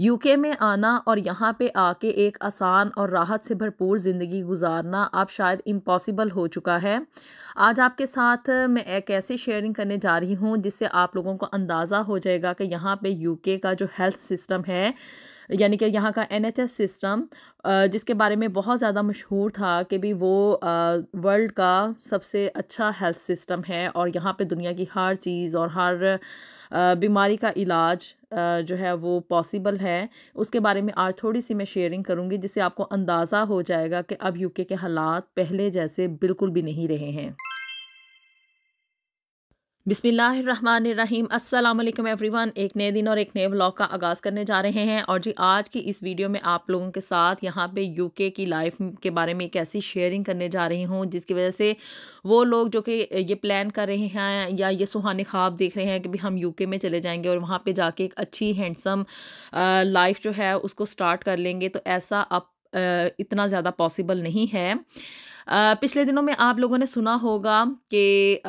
UK में आना और यहाँ पे आके एक आसान और राहत से भरपूर ज़िंदगी गुजारना अब शायद इम्पॉसिबल हो चुका है। आज आपके साथ मैं एक ऐसी शेयरिंग करने जा रही हूँ जिससे आप लोगों को अंदाज़ा हो जाएगा कि यहाँ पे यूके का जो हेल्थ सिस्टम है, यानी कि यहाँ का NHS सिस्टम, जिसके बारे में बहुत ज़्यादा मशहूर था कि भी वो वर्ल्ड का सबसे अच्छा हेल्थ सिस्टम है और यहाँ पे दुनिया की हर चीज़ और हर बीमारी का इलाज जो है वो पॉसिबल है। उसके बारे में आज थोड़ी सी मैं शेयरिंग करूँगी जिससे आपको अंदाज़ा हो जाएगा कि अब यूके के हालात पहले जैसे बिल्कुल भी नहीं रहे हैं। बिस्मिल्लाहिर्रहमानिर्रहीम, अस्सलाम वालेकुम एवरीवन। एक नए दिन और एक नए व्लॉग का आगाज़ करने जा रहे हैं और जी आज की इस वीडियो में आप लोगों के साथ यहाँ पे यूके की लाइफ के बारे में एक ऐसी शेयरिंग करने जा रही हूँ जिसकी वजह से वो लोग जो कि ये प्लान कर रहे हैं या ये सुहाने ख्वाब देख रहे हैं कि भी हम यूके में चले जाएंगे और वहाँ पर जाके एक अच्छी हैंडसम लाइफ जो है उसको स्टार्ट कर लेंगे, तो ऐसा अब इतना ज़्यादा पॉसिबल नहीं है। पिछले दिनों में आप लोगों ने सुना होगा कि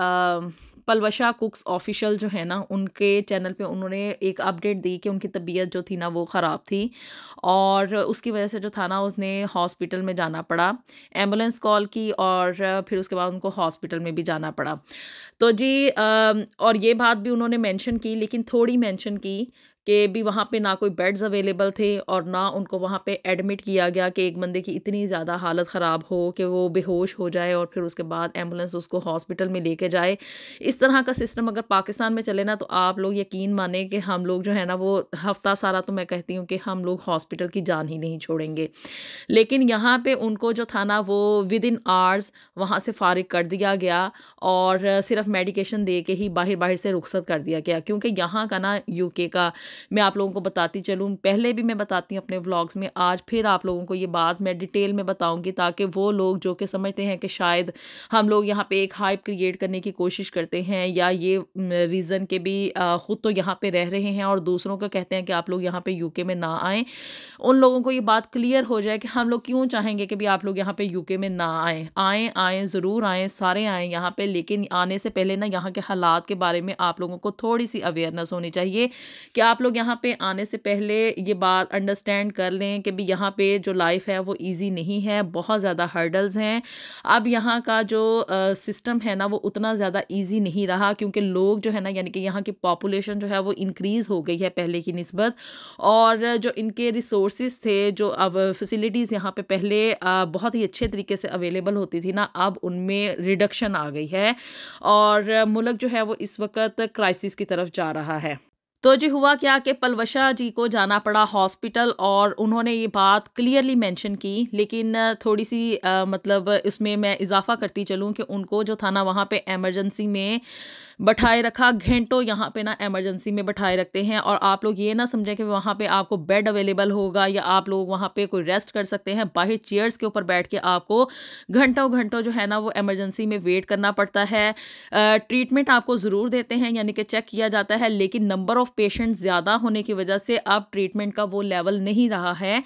पलवशा कुक्स ऑफिशियल जो है ना, उनके चैनल पे उन्होंने एक अपडेट दी कि उनकी तबीयत जो थी ना वो ख़राब थी और उसकी वजह से जो था ना उसने हॉस्पिटल में जाना पड़ा। एम्बुलेंस कॉल की और फिर उसके बाद उनको हॉस्पिटल में भी जाना पड़ा। तो जी और ये बात भी उन्होंने मेंशन की, लेकिन थोड़ी मेंशन की कि भी वहाँ पे ना कोई बेड्स अवेलेबल थे और ना उनको वहाँ पे एडमिट किया गया कि एक बंदे की इतनी ज़्यादा हालत ख़राब हो कि वो बेहोश हो जाए और फिर उसके बाद एम्बुलेंस उसको हॉस्पिटल में लेके जाए। इस तरह का सिस्टम अगर पाकिस्तान में चले ना तो आप लोग यकीन माने कि हम लोग जो है ना वो हफ्ता सारा, तो मैं कहती हूँ कि हम लोग हॉस्पिटल की जान ही नहीं छोड़ेंगे। लेकिन यहाँ पर उनको जो था ना वो विदिन आवर्स वहाँ से फ़ारिग कर दिया गया और सिर्फ मेडिकेशन दे के ही बाहर से रुख्सत कर दिया गया, क्योंकि यहाँ का ना यूके का मैं आप लोगों को बताती चलूँ, पहले भी मैं बताती हूँ अपने व्लॉग्स में, आज फिर आप लोगों को ये बात मैं डिटेल में बताऊँगी ताकि वो लोग जो कि समझते हैं कि शायद हम लोग यहाँ पे एक हाइप क्रिएट करने की कोशिश करते हैं या ये रीज़न के भी ख़ुद तो यहाँ पे रह रहे हैं और दूसरों को कहते हैं कि आप लोग यहाँ पर यूके में ना आएँ, उन लोगों को ये बात क्लियर हो जाए कि हम लोग क्यों चाहेंगे कि भी आप लोग यहाँ पर यूके में ना आएँ। आएँ ज़रूर आएँ, सारे आएँ यहाँ पर, लेकिन आने से पहले ना यहाँ के हालात के बारे में आप लोगों को थोड़ी सी अवेयरनेस होनी चाहिए कि आप लोग यहाँ पे आने से पहले ये बात अंडरस्टैंड कर लें कि भी यहाँ पे जो लाइफ है वो इजी नहीं है, बहुत ज़्यादा हर्डल्स हैं। अब यहाँ का जो सिस्टम है ना वो उतना ज़्यादा इजी नहीं रहा क्योंकि लोग जो है ना, यानी कि यहाँ की पॉपुलेशन जो है वो इंक्रीज़ हो गई है पहले की निस्बत और जो इनके रिसोर्सेज थे, जो अब फैसिलिटीज़ यहाँ पे पहले बहुत ही अच्छे तरीके से अवेलेबल होती थी ना, अब उनमें रिडक्शन आ गई है और मुल्क जो है वो इस वक्त क्राइसिस की तरफ जा रहा है। तो जी हुआ क्या कि पलवशा जी को जाना पड़ा हॉस्पिटल और उन्होंने ये बात क्लियरली मेंशन की, लेकिन थोड़ी सी मतलब इसमें मैं इजाफा करती चलूँ कि उनको जो था ना वहाँ पे एमरजेंसी में बैठाए रखा, घंटों यहाँ पे ना एमरजेंसी में बैठाए रखते हैं। और आप लोग ये ना समझें कि वहाँ पे आपको बेड अवेलेबल होगा या आप लोग वहाँ पे कोई रेस्ट कर सकते हैं, बाहर चेयर्स के ऊपर बैठ के आपको घंटों जो है ना वो एमरजेंसी में वेट करना पड़ता है। ट्रीटमेंट आपको ज़रूर देते हैं, यानी कि चेक किया जाता है, लेकिन नंबर ऑफ पेशेंट ज़्यादा होने की वजह से अब ट्रीटमेंट का वो लेवल नहीं रहा है।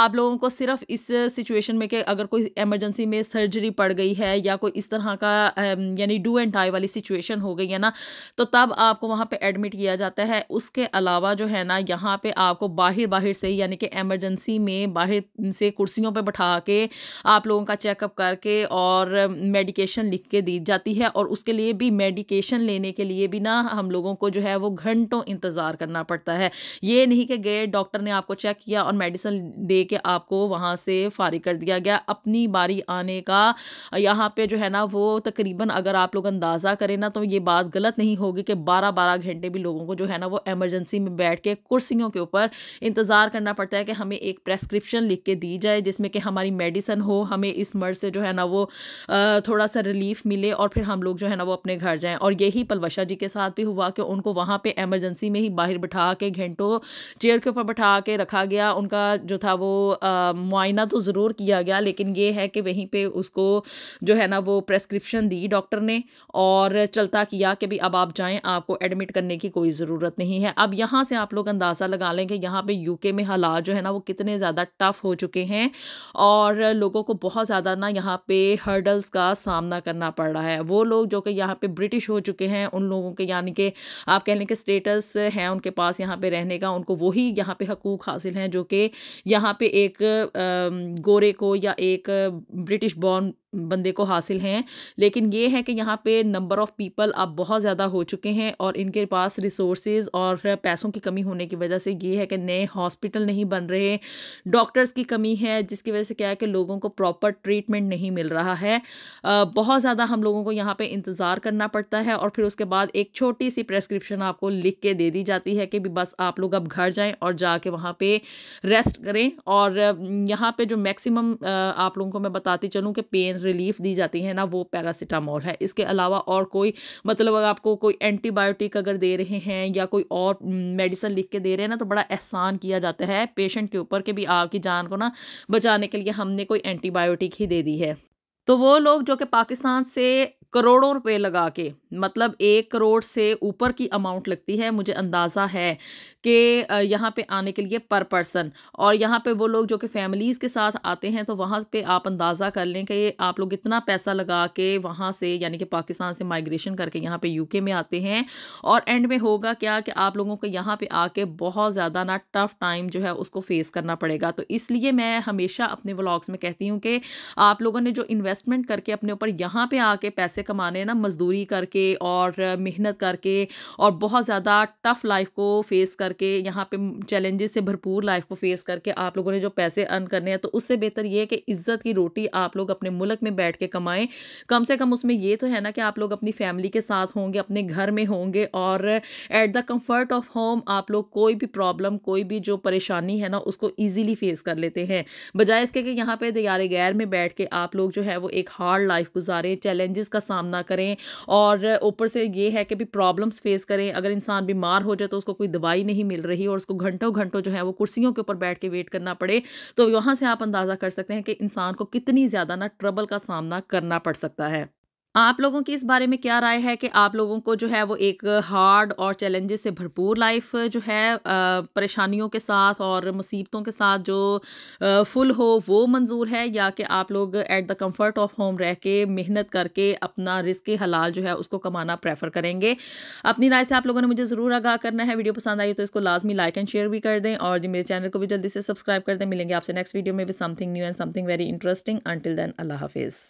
आप लोगों को सिर्फ इस सिचुएशन में कि अगर कोई एमरजेंसी में सर्जरी पड़ गई है या कोई इस तरह का यानी डू एंड डाई वाली सिचुएशन हो गई है ना, तो तब आपको वहाँ पे एडमिट किया जाता है। उसके अलावा जो है ना यहाँ पे आपको बाहर से, यानी कि एमरजेंसी में बाहर से कुर्सियों पर बैठा के आप लोगों का चेकअप करके और मेडिकेशन लिख के दी जाती है और उसके लिए भी मेडिकेशन लेने के लिए भी ना हम लोगों को जो है वो घंटों इंतज़ार करना पड़ता है। ये नहीं कि गए, डॉक्टर ने आपको चेक किया और मेडिसिन दे के आपको वहाँ से फारिग कर दिया गया। अपनी बारी आने का यहाँ पे जो है ना वो तकरीबन अगर आप लोग अंदाज़ा करें ना तो ये बात गलत नहीं होगी कि 12-12 घंटे भी लोगों को जो है ना वो एमरजेंसी में बैठ के कुर्सियों के ऊपर इंतज़ार करना पड़ता है कि हमें एक प्रेस्क्रिप्शन लिख के दी जाए जिसमें कि हमारी मेडिसिन हो, हमें इस मर्ज से जो है ना वो थोड़ा सा रिलीफ मिले और फिर हम लोग जो है ना वो अपने घर जाएँ। और यही पलवशा जी के साथ भी हुआ कि उनको वहाँ पर एमरजेंसी में ही बाहर बैठा के घंटों चेयर के ऊपर बैठा के रखा गया। उनका जो था वो मुआयना तो ज़रूर किया गया, लेकिन ये है कि वहीं पे उसको जो है ना वो प्रेस्क्रिप्शन दी डॉक्टर ने और चलता किया कि भी अब आप जाएं, आपको एडमिट करने की कोई ज़रूरत नहीं है। अब यहाँ से आप लोग अंदाज़ा लगा लें कि यहाँ पे यूके में हालात जो है ना वो कितने ज़्यादा टफ हो चुके हैं और लोगों को बहुत ज़्यादा ना यहाँ पे हर्डल्स का सामना करना पड़ रहा है। वो लोग जो कि यहाँ पे ब्रिटिश हो चुके हैं उन लोगों के, यानी कि आप कह लें कि स्टेटस है उनके पास यहाँ पे रहने का, उनको वही यहाँ पे हकूक़ हासिल हैं जो कि यहाँ पे एक गोरे को या एक ब्रिटिश बॉर्न बंदे को हासिल हैं। लेकिन ये है कि यहाँ पे नंबर ऑफ़ पीपल अब बहुत ज़्यादा हो चुके हैं और इनके पास रिसोर्सेज और पैसों की कमी होने की वजह से ये है कि नए हॉस्पिटल नहीं बन रहे, डॉक्टर्स की कमी है, जिसकी वजह से क्या है कि लोगों को प्रॉपर ट्रीटमेंट नहीं मिल रहा है। बहुत ज़्यादा हम लोगों को यहाँ पे इंतज़ार करना पड़ता है और फिर उसके बाद एक छोटी सी प्रेस्क्रिप्शन आपको लिख के दे दी जाती है कि भी बस आप लोग अब घर जाएँ और जाके वहाँ पर रेस्ट करें। और यहाँ पर जो मैक्सिमम आप लोगों को मैं बताती चलूँ कि पेन रिलीफ दी जाती है ना, वो पैरासिटामोल है। इसके अलावा और कोई मतलब अगर आपको कोई एंटीबायोटिक अगर दे रहे हैं या कोई और मेडिसिन लिख के दे रहे हैं ना, तो बड़ा एहसान किया जाता है पेशेंट के ऊपर कि भी आपकी जान को ना बचाने के लिए हमने कोई एंटीबायोटिक ही दे दी है। तो वो लोग जो कि पाकिस्तान से करोड़ों रुपए लगा के, मतलब 1 करोड़ से ऊपर की अमाउंट लगती है, मुझे अंदाज़ा है कि यहाँ पे आने के लिए पर पर्सन, और यहाँ पे वो लोग जो कि फैमिलीज़ के साथ आते हैं तो वहाँ पे आप अंदाज़ा कर लें कि आप लोग इतना पैसा लगा के वहाँ से यानी कि पाकिस्तान से माइग्रेशन करके यहाँ पे यूके में आते हैं और एंड में होगा क्या कि आप लोगों को यहाँ पर आके बहुत ज़्यादा ना टफ़ टाइम जो है उसको फ़ेस करना पड़ेगा। तो इसलिए मैं हमेशा अपने व्लॉग्स में कहती हूँ कि आप लोगों ने जो इन्वेस्टमेंट करके अपने ऊपर यहाँ पर आके पैसे कमाने ना, मजदूरी करके और मेहनत करके और बहुत ज़्यादा टफ लाइफ को फेस करके, यहाँ पे चैलेंजेस से भरपूर लाइफ को फेस करके आप लोगों ने जो पैसे अर्न करने हैं, तो उससे बेहतर ये है कि इज़्ज़त की रोटी आप लोग अपने मुल्क में बैठ के कमाएं। कम से कम उसमें ये तो है ना कि आप लोग अपनी फैमिली के साथ होंगे, अपने घर में होंगे और at the comfort of home आप लोग कोई भी प्रॉब्लम, कोई भी जो परेशानी है ना, उसको ईजिली फेस कर लेते हैं, बजाय इसके कि यहाँ पे दियारे गैर में बैठ के आप लोग जो है वो एक हार्ड लाइफ गुजारें, चैलेंजेस का सामना करें और ऊपर से ये है कि भी प्रॉब्लम्स फेस करें। अगर इंसान बीमार हो जाए तो उसको कोई दवाई नहीं मिल रही और उसको घंटों घंटों जो है वो कुर्सियों के ऊपर बैठ के वेट करना पड़े, तो यहाँ से आप अंदाज़ा कर सकते हैं कि इंसान को कितनी ज़्यादा ना ट्रबल का सामना करना पड़ सकता है। आप लोगों की इस बारे में क्या राय है कि आप लोगों को जो है वो एक हार्ड और चैलेंजेस से भरपूर लाइफ जो है परेशानियों के साथ और मुसीबतों के साथ जो फुल हो वो मंजूर है, या कि आप लोग at the comfort of home रह के मेहनत करके अपना रिस्क हलाल जो है उसको कमाना प्रेफर करेंगे? अपनी राय से आप लोगों ने मुझे ज़रूर आगाह करना है। वीडियो पसंद आई तो इसको लाजमी लाइक एंड शेयर भी कर दें और जी मेरे चैनल को भी जल्दी से सब्सक्राइब कर दें। मिलेंगे आपसे नेक्स्ट वीडियो में with something new and something very interesting. Until then अल्लाह हाफिज़।